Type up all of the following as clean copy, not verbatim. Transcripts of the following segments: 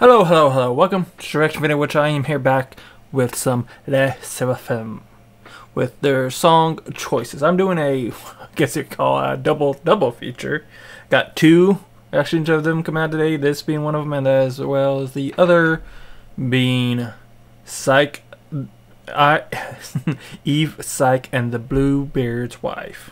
Hello, welcome to the reaction video, which I am here back with some LE SSERAFIM with their song Choices. I'm doing a, I guess you'd call a double feature. Got two reactions of them come out today, this being one of them, and as well as the other being Eve, Psyche, and The Bluebeard's Wife.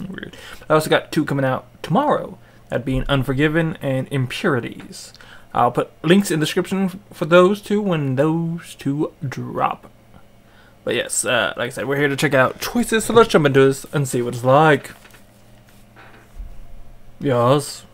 Weird. I also got two coming out tomorrow, that being Unforgiven and Impurities. I'll put links in the description for those two when those two drop. But yes, like I said, we're here to check out Choices, so let's jump into this and see what it's like. Yes.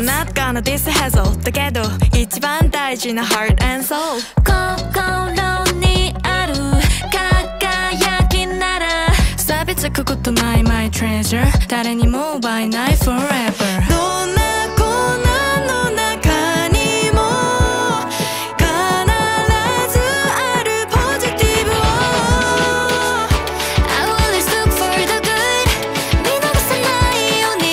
Not gonna dishazzleだけど一番大事な heart and soul 心にある輝きなら錆びつくことない my treasure 誰にも奪えない forever どんな粉の中にも必ずあるポジティブを I always look for the good 見逃さないように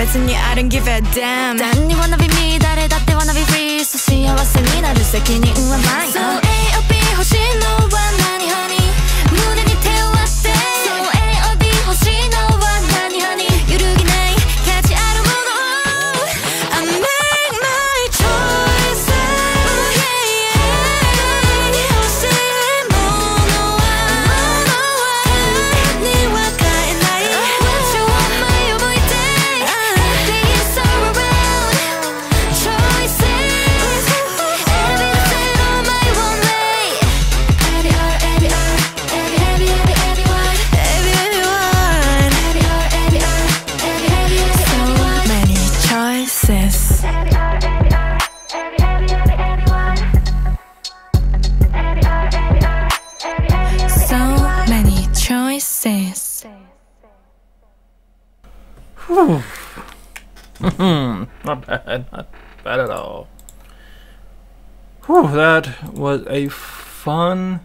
I don't give a damn. Dan, you wanna be me,誰だって wanna be free. So 幸せになる責任は mine. So A or B 欲しいのは何 honey? 胸に手を当て So A or B 欲しいのは何 honey? 揺るぎない価値あるもの I make my choices. 誰に欲しいものは誰には買えない What you want my not bad at all. Whew, that was a fun,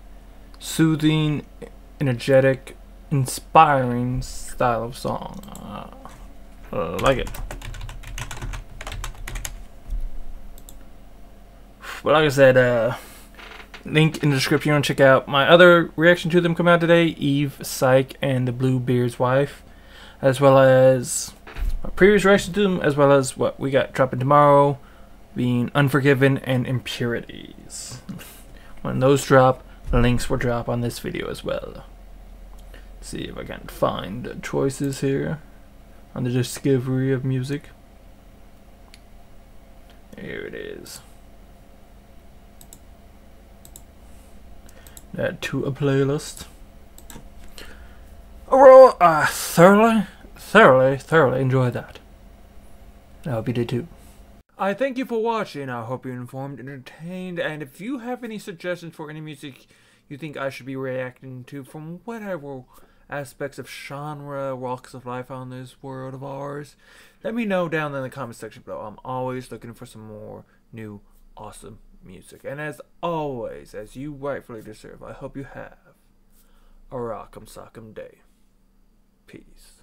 soothing, energetic, inspiring style of song. I like it. But like I said, link in the description. You want to check out my other reaction to them come out today, Eve, Psyche, and The Bluebeard's Wife, as well as my previous reaction to them, as well as what we got dropping tomorrow, being Unforgiven and Impurities. When those drop, the links will drop on this video as well. Let's see if I can find Choices here on the discovery of music. Here it is. Add to a playlist. Overall, thoroughly thoroughly enjoyed that. I hope you did too. I thank you for watching. I hope you're informed, entertained, and if you have any suggestions for any music you think I should be reacting to from whatever aspects of genre, walks of life on this world of ours, let me know down in the comment section below. I'm always looking for some more new awesome music, and as always, as you rightfully deserve, I hope you have a rock'em sock'em day. Peace.